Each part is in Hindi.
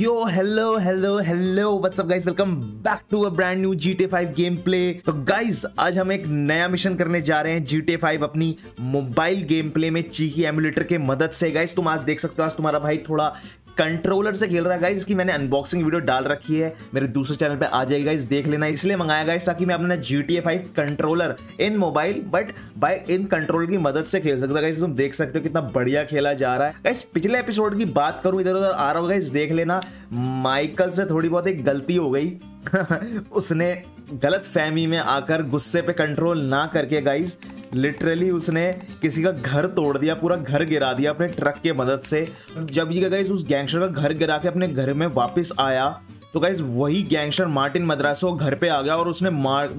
Yo hello hello hello WhatsApp guys, welcome back to a brand new GTA 5 game play. तो गाइस आज हम एक नया मिशन करने जा रहे हैं GTA 5 अपनी मोबाइल गेम प्ले में चीकी एमुलेटर के मदद से। गाइस तुम आज देख सकते हो, आज तुम्हारा भाई थोड़ा कंट्रोलर से खेल रहा है। गाइस इसकी मैंने अनबॉक्सिंग वीडियो डाल रखी है, मेरे दूसरे चैनल पे आ जाएगी, गाइस देख लेना। इसलिए मंगाया गाइस ताकि मैं अपना GTA 5 controller in mobile but by in control की मदद से खेल सकता। गाइस तुम देख सकते हो कितना बढ़िया खेला जा रहा है। गाइस पिछले एपिसोड की बात करूं, इधर उधर आ रहा हूं गाइस, देख लेना। माइकल से थोड़ी बहुत एक गलती हो गई उसने गलत फहमी में आकर गुस्से पे कंट्रोल ना करके गाइस लिटरली उसने किसी का घर तोड़ दिया, पूरा घर गिरा दिया अपने ट्रक के मदद से। जब ये गाइस उस गैंगस्टर का घर गिरा के अपने घर में वापस आया तो गाइस वही गैंगस्टर मार्टिन मद्रासो घर पे आ गया और उसने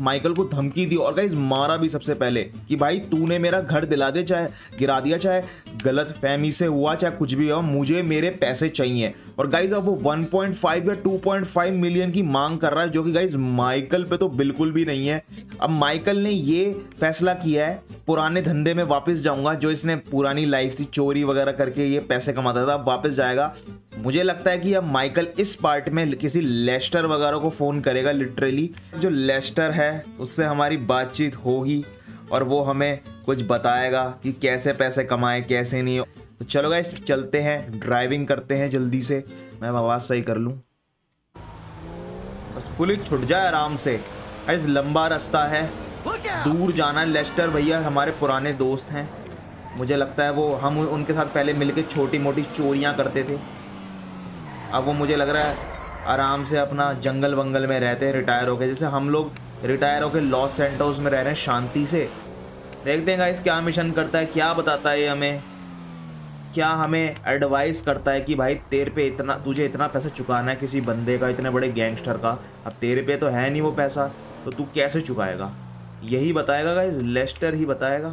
माइकल को धमकी दी और गाइस मारा भी सबसे पहले कि भाई तूने मेरा घर दिला दे, चाहे गिरा दिया, चाहे गलत फहमी से हुआ, चाहे कुछ भी हो, मुझे मेरे पैसे चाहिए। और गाइस अब वो 1.5 या 2.5 मिलियन की मांग कर रहा है, जो कि गाइस माइकल पे तो बिल्कुल भी नहीं है। अब माइकल ने ये फैसला किया है पुराने धंधे में वापस जाऊंगा, जो इसने पुरानी लाइफ थी, चोरी वगैरह करके ये पैसे कमाता था, वापस जाएगा। मुझे लगता है कि अब माइकल इस पार्ट में किसी लेस्टर वगैरह को फ़ोन करेगा। लिटरली जो लेस्टर है उससे हमारी बातचीत होगी और वो हमें कुछ बताएगा कि कैसे पैसे कमाएं, कैसे नहीं। तो चलो गाइस चलते हैं, ड्राइविंग करते हैं जल्दी से। मैं आवाज़ सही कर लूँ, बस पुलिस छुट जाए आराम से। गाइस लंबा रास्ता है, दूर जाना। लेस्टर भैया हमारे पुराने दोस्त हैं, मुझे लगता है वो हम उनके साथ पहले मिलके छोटी मोटी चोरियाँ करते थे। अब वो मुझे लग रहा है आराम से अपना जंगल वंगल में रहते हैं रिटायर होके, जैसे हम लोग रिटायर होके लॉस सेंटोस में रह रहे हैं शांति से। देखते हैं गाइस क्या मिशन करता है, क्या बताता है ये हमें, क्या हमें एडवाइस करता है कि भाई तेरे पे इतना, तुझे इतना पैसा चुकाना है किसी बंदे का, इतने बड़े गैंगस्टर का। अब तेरे पे तो है नहीं वो पैसा, तो तू कैसे चुकाएगा, यही बताएगा गाइस, लेस्टर ही बताएगा।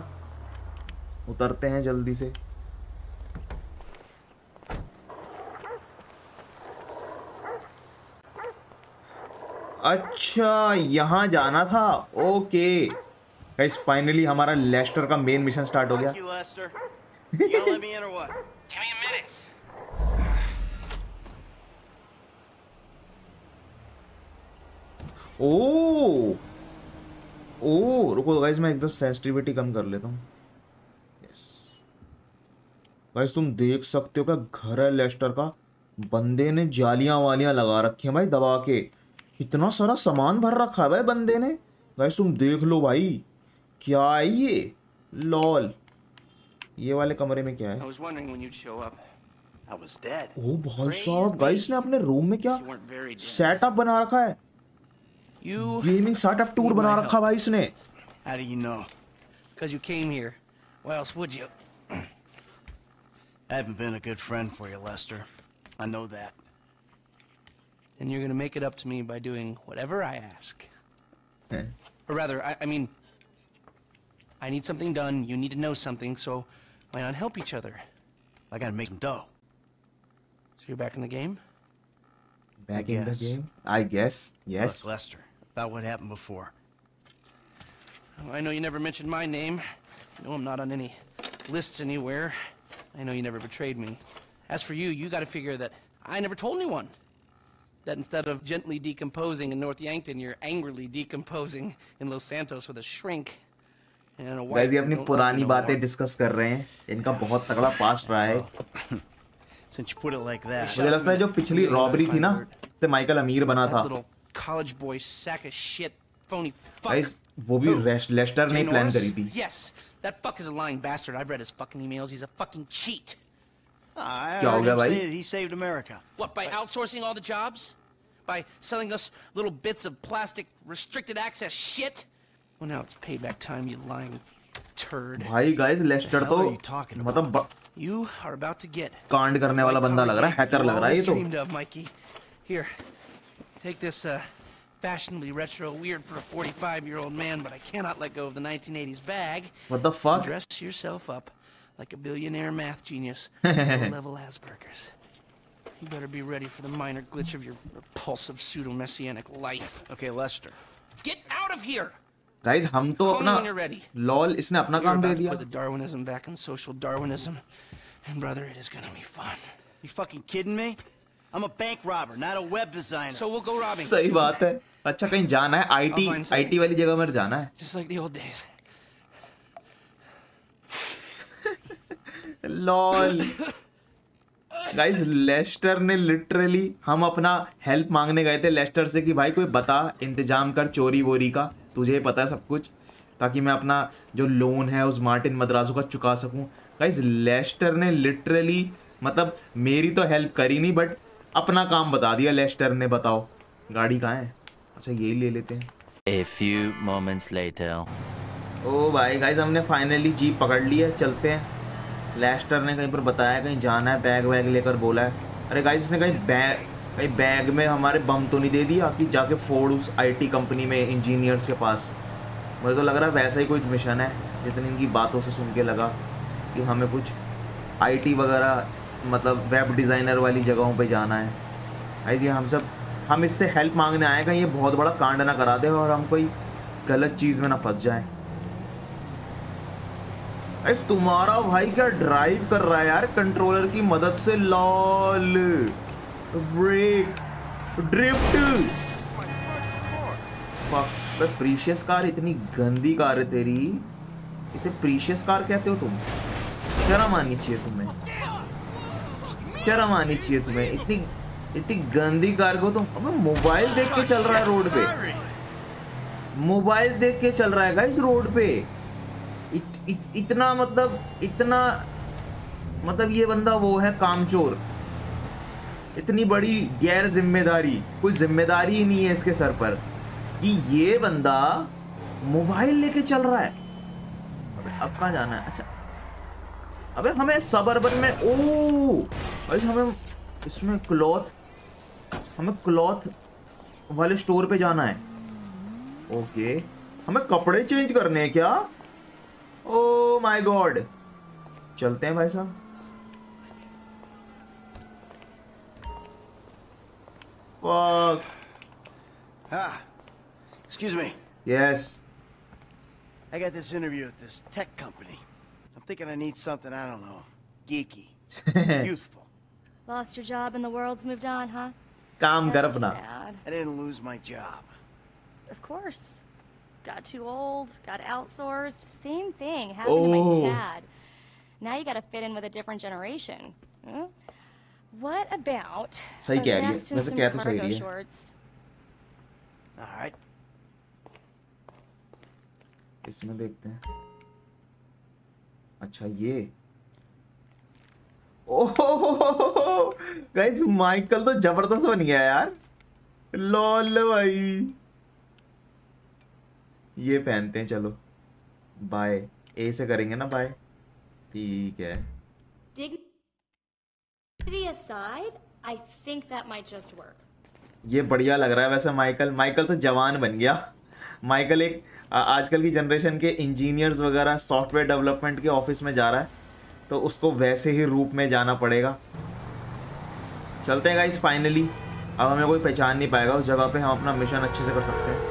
उतरते हैं जल्दी से। अच्छा यहाँ जाना था, ओके। गाइस फाइनली हमारा लेस्टर का मेन मिशन स्टार्ट हो गया। ओह ओह रुको गाइस, मैं एकदम सेंसिटिविटी कम कर लेता हूँ। यस गाइस तुम देख सकते हो क्या घर है लेस्टर का। बंदे ने जालियां वालियां लगा रखी हैं भाई, दबा के इतना सारा सामान भर रखा है भाई बंदे ने। गाइस तुम देख लो भाई, क्या है ये, लॉल। ये वाले कमरे में क्या है? ओ भाई साहब, गाइस ने अपने रूम में क्या सेटअप बना रखा है, गेमिंग सेटअप टूर बना रखा भाई इसने। And you're going to make it up to me by doing whatever I ask. Or rather, I mean, I need something done, you need to know something, so why not help each other? I got to make them dough. So you're back in the game? Back in the game? I guess, yes. Look, Lester, about what happened before. I know you never mentioned my name. I know I'm not on any lists anywhere. I know you never betrayed me. As for you, you got to figure that I never told anyone. That instead of gently decomposing in North Yankton, you're angrily decomposing in Los Santos with a shrink. Guys ये अपनी पुरानी बातें डिस्कस कर रहे हैं, इनका बहुत तगड़ा पास्ट रहा है। मुझे लगता है जो पिछली रॉबरी थी ना, इससे माइकल अमीर बना था। गाइस वो भी लेस्टर ने प्लान करी थी। क्या हो गया भाई? By selling us little bits of plastic restricted access shit. Well, now it's payback time, you lying turd. भाई गाइस लेस्टर तो मतलब you are about to get कांड करने वाला बंदा लग रहा है, हैकर लग रहा है ये तो। Here, take this fashionably retro, weird for a 45-year-old man, but I cannot let go of the 1980s bag. What the fuck? Dress yourself up like a billionaire math genius, level Asperger's. You better be ready for the minor glitch of your repulsive pseudo-messianic life. Okay, Lester. Get out of here. Guys, हम तो अपना lol इसने अपना काम दे दिया. Put the Darwinism back in social Darwinism, and brother, it is gonna be fun. You fucking kidding me? I'm a bank robber, not a web designer. So we'll go robbing. सही बात है. अच्छा कहीं जाना है, IT वाली जगह पर जाना है. Just like the old days. LOL. Guys, Lester ने लिटरली, हम अपना हेल्प मांगने गए थे लेस्टर से कि भाई कोई बता इंतजाम कर चोरी वोरी का, तुझे पता है सब कुछ, ताकि मैं अपना जो लोन है उस मार्टिन मद्राजो का चुका सकूं. गाइज लेस्टर ने लिटरली मतलब मेरी तो हेल्प करी नहीं बट अपना काम बता दिया लेस्टर ने. बताओ गाड़ी कहाँ है? अच्छा ये ले लेते हैं. A few moments later. ओ भाई गाइज हमने फाइनली जीप पकड़ ली है, चलते हैं. लेस्टर ने कहीं पर बताया कहीं जाना है, बैग वैग लेकर बोला है. अरे गाइस उसने कहीं बैग में हमारे बम तो नहीं दे दिया कि जाके फोर्ड उस IT कंपनी में इंजीनियर्स के पास. मुझे तो लग रहा है वैसा ही कोई मिशन है, जितनी इनकी बातों से सुन के लगा कि हमें कुछ IT वगैरह मतलब वेब डिज़ाइनर वाली जगहों पर जाना है. गाइस ये हम इससे हेल्प मांगने आए कहीं ये बहुत बड़ा कांड ना करा दे और हम कोई गलत चीज़ में ना फंस जाएँ. गाइस तुम्हारा भाई क्या ड्राइव कर रहा है यार, कंट्रोलर की मदद से. Lol brake drift. Precious car, इतनी गंदी कार है तेरी. इसे प्रीशियस कार कहते हो तुम? शर्म आनी चाहिए तुम्हें, शर्म आनी चाहिए तुम्हें. इतनी गंदी कार को तुम. अब मोबाइल देख के चल रहा है रोड पे, मोबाइल देख के चल रहा है गाइस रोड पे. इतना मतलब ये बंदा वो है कामचोर. इतनी बड़ी गैर जिम्मेदारी, कोई जिम्मेदारी ही नहीं है इसके सर पर कि ये बंदा मोबाइल लेके चल रहा है. अबे अब कहाँ जाना है? अच्छा अबे हमें सबअर्बन में. ओ भाई हमें इसमें क्लॉथ वाले स्टोर पे जाना है. ओके हमें कपड़े चेंज करने हैं क्या? ओ माय गॉड, चलते हैं भाई साहब. Excuse me. Yes. I got this interview at this tech company. I'm thinking I need something, I don't know, geeky, youthful. Lost your job and the world's moved on, huh? काम कर अपना. I didn't lose my job. Of course. Got too old, got outsourced. Same thing happened to my dad. Now you got to fit in with a different generation. Hmm? What about? सही कह रही है, वैसे क्या तो सही रही है. All right. इसमें देखते हैं. अच्छा ये. ओह गाइस माइकल तो जबरदस्त बन गया यार. लॉल भाई ये पहनते हैं. चलो बाय, ए से करेंगे ना बाय, ठीक है. ये बढ़िया लग रहा है वैसे. माइकल तो जवान बन गया. माइकल एक आजकल की जनरेशन के इंजीनियर्स वगैरह सॉफ्टवेयर डेवलपमेंट के ऑफिस में जा रहा है, तो उसको वैसे ही रूप में जाना पड़ेगा. चलते हैं गाइस फाइनली. अब हमें कोई पहचान नहीं पाएगा उस जगह पे. हम अपना मिशन अच्छे से कर सकते हैं.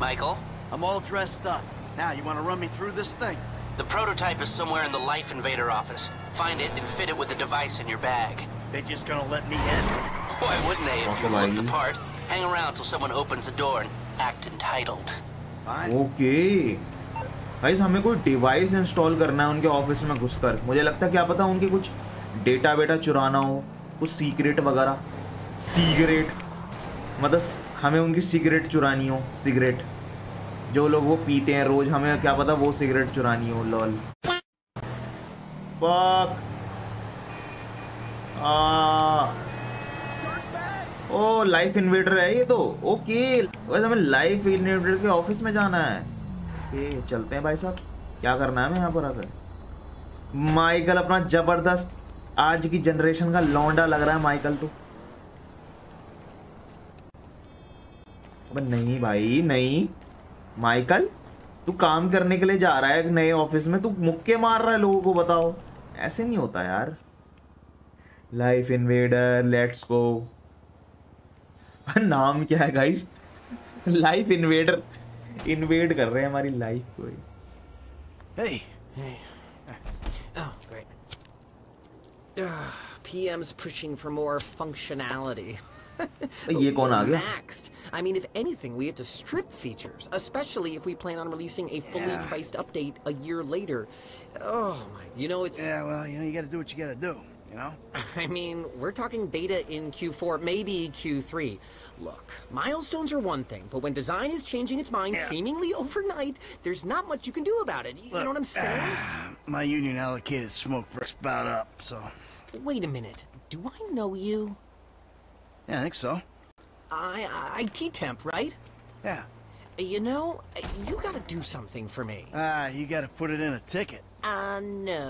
Michael, I'm all dressed up. Now you want to run me through this thing? The prototype is somewhere in the Life Invader office. Find it and fit it with the device in your bag. They just gonna let me in? Why wouldn't they if you look the part? Hang around till someone opens the door and act entitled. Fine. Okay. Guys, हमें कोई डिवाइस इंस्टॉल करना है उनके ऑफिस में घुसकर. मुझे लगता है क्या पता उनके कुछ डेटा वेटा चुराना हो, कुछ सीक्रेट वगैरह. सीक्रेट मतलब हमें उनकी सिगरेट चुरानी हो, सिगरेट जो लोग वो पीते हैं रोज, हमें क्या पता वो सिगरेट चुरानी हो. लॉल ओ लाइफ इन्वेडर है ये तो. ओके वैसे हमें लाइफ इन्वेडर के ऑफिस में जाना है. ओके चलते हैं भाई साहब. क्या करना है हमें यहाँ पर आकर? माइकल अपना जबरदस्त आज की जनरेशन का लौंडा लग रहा है माइकल तो. अबे नहीं भाई नहीं, माइकल तू काम करने के लिए जा रहा है नए ऑफिस में, तू मुक्के मार रहा है लोगों को. बताओ ऐसे नहीं होता यार. Life invader let's go. नाम क्या है गाइस? लाइफ इन्वेडर, इन्वेड कर रहे हैं हमारी लाइफ को. Hey, hey. Oh, great. PM's pushing for more functionality. Ye kaun aa gaya? Maxed. I mean, if anything, we have to strip features, especially if we plan on releasing a fully priced update a year later. Oh my, you know it's. Yeah, well, you know, you got to do what you got to do. You know? I mean, we're talking beta in Q4, maybe Q3. Look, milestones are one thing, but when design is changing its mind seemingly overnight, there's not much you can do about it. You know what I'm saying? My union allocated smoke breaks about up, so... Wait a minute. Do I know you? Yeah, I think so. IT temp, right? Yeah. You know, you gotta do something for me. You gotta put it in a ticket. No.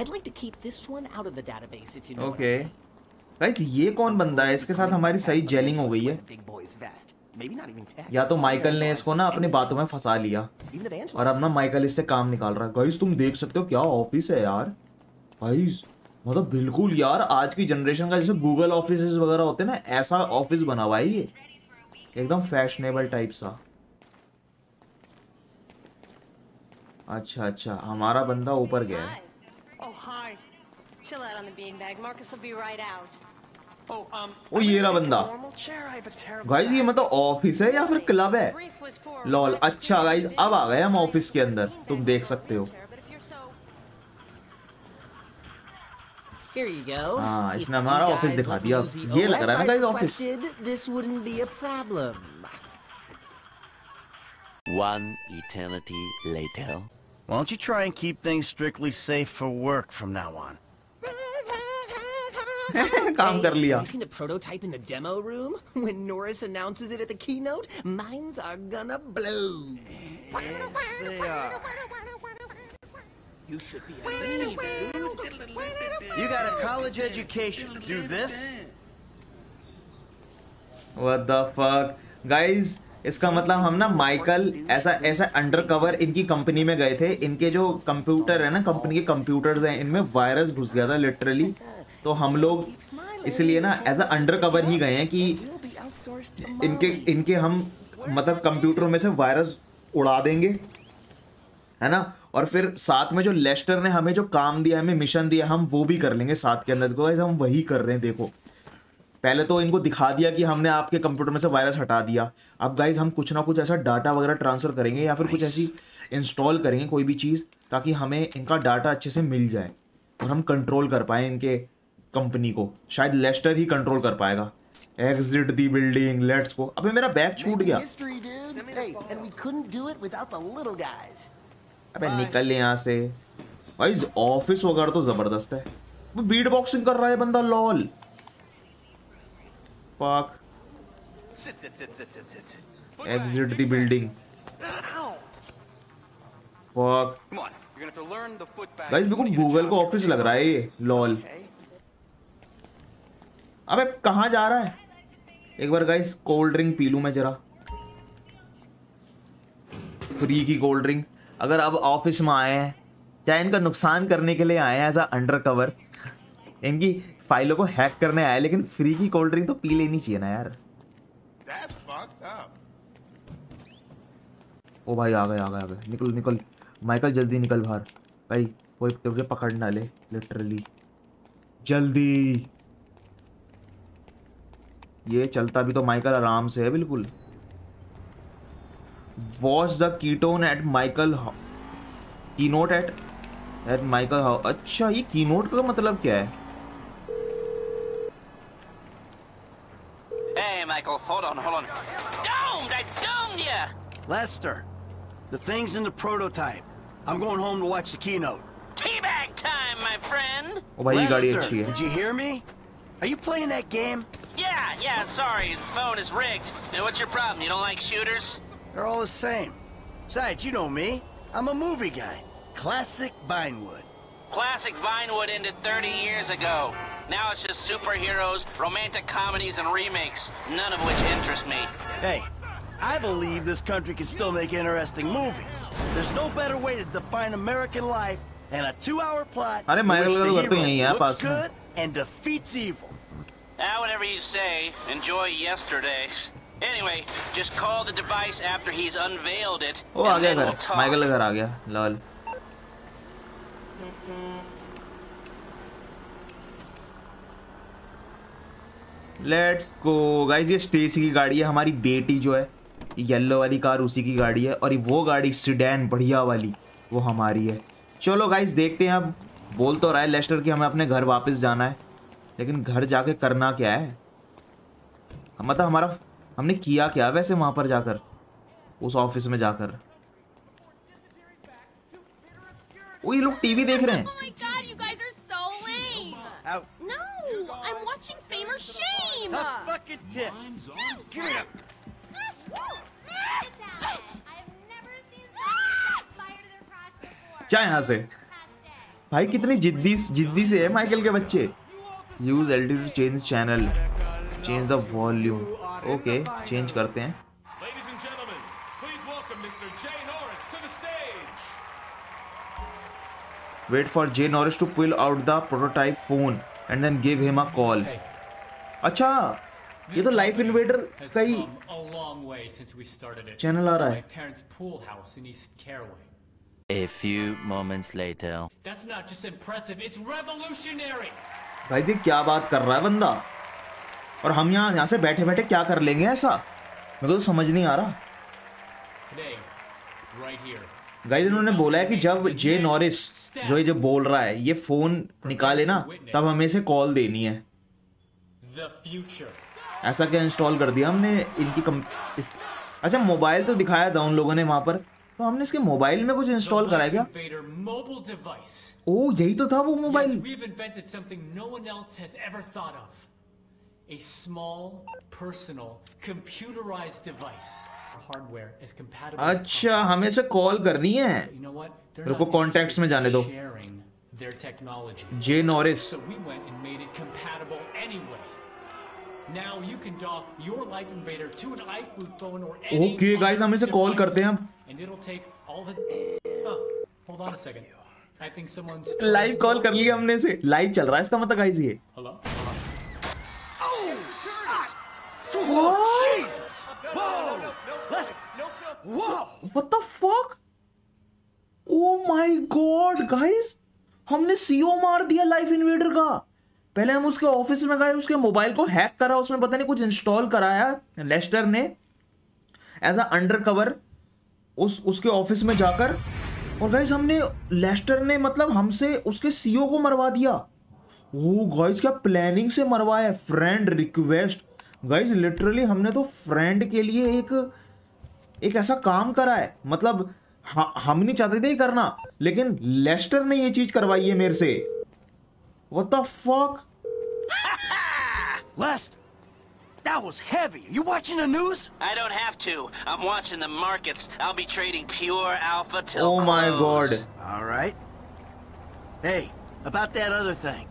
I'd like to keep this one out of the database if you know. Okay. Guys, ये कौन बंदा है? इसके साथ हमारी सही जेलिंग हो गई है। या तो माइकल ने इसको ना अपनी बातों में फंसा लिया और अब ना माइकल इससे काम निकाल रहा है। गाइस, तुम देख सकते हो क्या ऑफिस है यार। गाइस, मतलब बिल्कुल यार आज की जनरेशन का जैसे गूगल ऑफिस वगैरह होते हैं ना, ऐसा ऑफिस बना हुआ है ये, एकदम फैशनेबल टाइप सा। अच्छा अच्छा, हमारा बंदा ऊपर गया है। ओ ये रहा बंदा। गाइस, ये मतलब ऑफिस है या फिर क्लब है? लॉल। अच्छा गाइस, अब आ गए हम ऑफिस के अंदर, तुम देख सकते हो। हाँ, इसने हमारा ऑफिस दिखा दिया। ये लग रहा है guys office. One eternity later. Why don't you try and keep things strictly safe for work from now on? काम कर लिया। Have you seen the prototype in the demo room? When Norris announces it at the keynote, minds are gonna blow. Yes, they are. You should be a lead, dude. You got a college education. Do this? What the fuck, guys? इसका मतलब हम ना माइकल ऐसा अंडरकवर इनकी कंपनी में गए थे। इनके जो कंप्यूटर है ना, कंपनी के कंप्यूटर्स हैं, इनमें वायरस घुस गया था लिटरली। तो हम लोग इसलिए ना ऐसा अंडरकवर ही गए हैं कि इनके हम मतलब कंप्यूटरों में से वायरस उड़ा देंगे, है ना। और फिर साथ में जो लेस्टर ने हमें जो काम दिया, हमें मिशन दिया, हम वो भी कर लेंगे साथ के अंदर। तो हम वही कर रहे हैं। देखो, पहले तो इनको दिखा दिया कि हमने आपके कंप्यूटर में से वायरस हटा दिया। अब गाइज हम कुछ ना कुछ ऐसा डाटा वगैरह ट्रांसफर करेंगे या फिर कुछ ऐसी इंस्टॉल करेंगे कोई भी चीज़, ताकि हमें इनका डाटा अच्छे से मिल जाए और हम कंट्रोल कर पाए इनके कंपनी को। शायद लेस्टर ही कंट्रोल कर पाएगा। Exit the building, let's go. अबे मेरा बैग छूट गया। अबे निकल यहाँ से। गाइज ऑफिस वगैरह तो ज़बरदस्त है। बीट बॉक्सिंग कर रहा है बंदा, lol. Exit the building. Fuck. Guys, बिल्कुल गूगल का ऑफिस लग रहा है ये, लॉल। अबे कहाँ जा रहा है? एक बार गाइस कोल्ड ड्रिंक पी लूँ मैं जरा, फ्री की कोल्ड ड्रिंक। अगर अब ऑफिस में आए हैं, चाहे इनका नुकसान करने के लिए आए हैं एज अ अंडरकवर, इनकी फाइलों को हैक करने आया, लेकिन फ्री की कोल्ड ड्रिंक तो पी लेनी चाहिए ना यार। ओ भाई, आ गए आ गए आ गए। निकल निकल माइकल, जल्दी निकल बाहर भाई, कोई तुझे पकड़ ना ले लिटरली। जल्दी। ये चलता भी तो माइकल आराम से है बिल्कुल। वॉच द कीटोन at Michael keynote at Michael how. अच्छा, ये कीनोट का मतलब क्या है? Michael, hold on. I domed you! Lester, the thing's in the prototype. I'm going home to watch the keynote. Teabag time, my friend! Lester, did you hear me? Are you playing that game? Yeah, sorry, the phone is rigged. Now, what's your problem? You don't like shooters? They're all the same. Besides, you know me. I'm a movie guy. Classic Vinewood. Classic Vinewood ended 30 years ago. Now it's just superheroes, romantic comedies, and remakes, none of which interest me. Hey, I believe this country can still make interesting movies. There's no better way to define American life than a two-hour plot in which the hero looks good and defeats evil. Now, whatever you say, enjoy yesterday. Anyway, just call the device after he's unveiled it, and then we'll talk. Michael is here. Lol. Let's go guys. ये स्टेसी की गाड़ी है, हमारी बेटी जो है येलो वाली कार उसी की गाड़ी है, और वो गाड़ी सीडैन बढ़िया वाली वो हमारी है। चलो गाइज देखते हैं। अब बोल तो रहा है लेस्टर कि हमें अपने घर वापस जाना है, लेकिन घर जाके करना क्या है, मतलब हमने किया क्या वैसे वहाँ पर जाकर, उस ऑफिस में जाकर। वो ये लोग टीवी देख रहे हैं। I'm watching Fame or Shame. Fucking tits. Give it up. I've never seen such fire to their crotch before. जा यहाँ से भाई, कितनी जिद्दी से है माइकल के बच्चे। Use LD to change channel. Change the volume. Okay, change करते हैं। Ladies and gentlemen, please welcome Mr. Jay Norris to the stage. Wait for Jay Norris to pull out the prototype phone. And then give him a call. Hey. अच्छा, ये तो लाइफ इन्वेडर का ही चैनल आ रहा है। A few moments later. That's not just impressive, it's revolutionary. भाई जी क्या बात कर रहा है बंदा, और हम यहाँ से बैठे बैठे क्या कर लेंगे ऐसा, मेरे को तो समझ नहीं आ रहा। गाइज इन्होंने बोला है कि जब जे नॉरिस जो ये जो बोल रहा है ये फोन निकाले ना, तब हमें इसे कॉल देनी है। ऐसा क्या इंस्टॉल कर दिया हमने इनकी अच्छा मोबाइल तो दिखाया था उन लोगों ने वहां पर, तो हमने इसके मोबाइल में कुछ इंस्टॉल कराया क्या? ओ यही तो था वो मोबाइल। अच्छा हमें से कॉल करनी है। रुको कॉन्टैक्ट्स में जाने दो। जे नॉरिस। ओके गाइस हमें से कॉल करते हैं हम। लाइव कॉल कर लिया हमने से, लाइव चल रहा है इसका मतलब गाइस ये। What the fuck? Oh my God, guys, हमने सीओ मार दिया लाइफ इन्वेडर का। पहले हम उसके ऑफिस में गए, उसके मोबाइल को हैक करा, उसमें पता नहीं कुछ इंस्टॉल कराया लेस्टर ने एज अ अंडरकवर उसके ऑफिस में जाकर, और गाइज हमने लेस्टर ने मतलब हमसे उसके सीओ को मरवा दिया। ओ गाइज क्या प्लानिंग से मरवाया। फ्रेंड रिक्वेस्ट गाइज, लिटरली हमने तो फ्रेंड के लिए एक ऐसा काम करा है, मतलब हम नहीं चाहते थे ये करना, लेकिन लेस्टर ने ये चीज करवाई है मेरे से। What the fuck? Lester, that was heavy. You watching the news? I don't have to. I'm watching the markets. I'll be trading pure alpha till close. Oh my God. All right. Hey, about that other thing.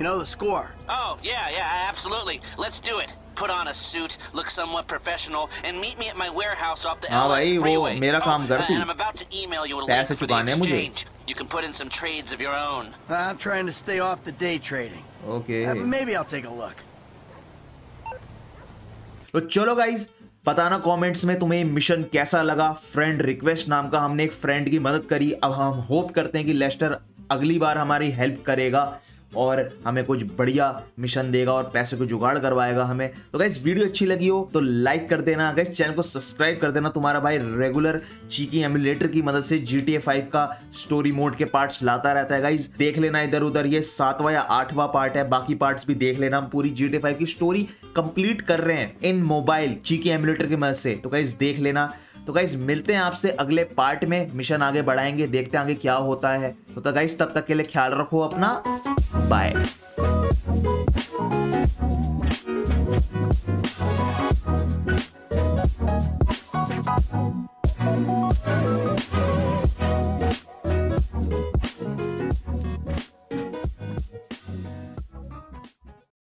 You know the score. Oh, yeah, absolutely. Let's do it. Put on a suit, look somewhat professional and meet me at my warehouse off the LS freeway. मेरा काम कर तू। I'm about to email you a link for the exchange. You can put in some trades of your own. I'm trying to stay off the day trading. Okay. Maybe I'll take a look. तो चलो गाइस, बताना कमेंट्स में तुम्हें मिशन कैसा लगा। फ्रेंड रिक्वेस्ट नाम का हमने एक फ्रेंड की मदद करी। अब हम होप करते हैं कि लेस्टर अगली बार हमारी हेल्प करेगा और हमें कुछ बढ़िया मिशन देगा और पैसे को जुगाड़ करवाएगा हमें। तो गाइस वीडियो अच्छी लगी हो तो लाइक कर देना गाइस, चैनल को सब्सक्राइब कर देना। तुम्हारा भाई रेगुलर चीकी एमुलेटर की मदद से GTA 5 का स्टोरी मोड के पार्ट्स लाता रहता है गाइस, देख लेना इधर उधर। ये 7वां या 8वां पार्ट है, बाकी पार्ट्स भी देख लेना। हम पूरी GTA 5 की स्टोरी कंप्लीट कर रहे हैं इन मोबाइल चीकी एमुलेटर की मदद से, तो गाइस देख लेना। तो गाइस मिलते हैं आपसे अगले पार्ट में, मिशन आगे बढ़ाएंगे, देखते हैं आगे क्या होता है। तो गाइस तब तक के लिए ख्याल रखो अपना, बाय।